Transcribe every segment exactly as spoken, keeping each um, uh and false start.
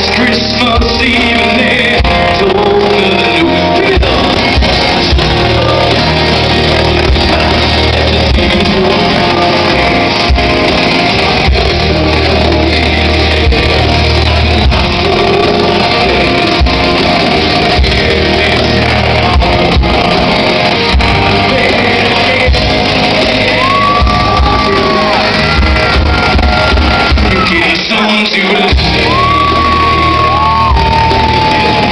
It's Christmas Eve and there's Totaloo. Give me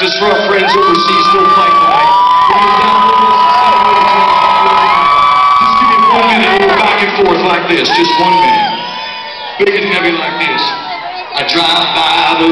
just for our friends overseas still fighting tonight. We're down with us instead of over here. Just give me one minute and we're back and forth like this. Just one minute. Big and heavy like this. I drive by the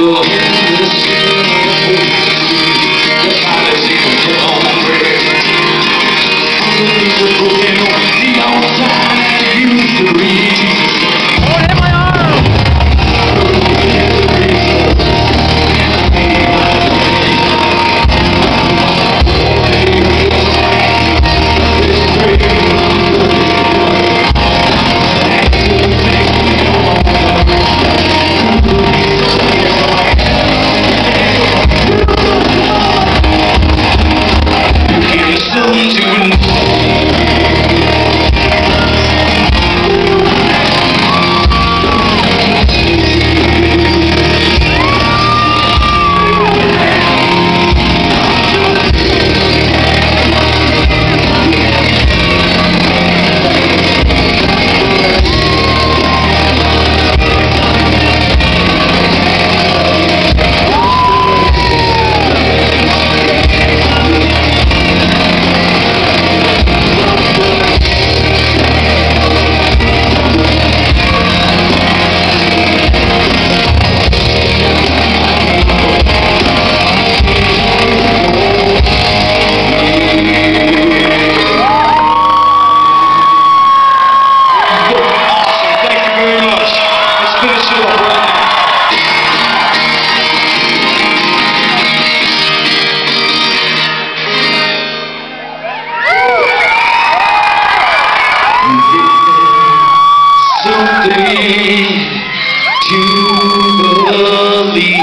to believe.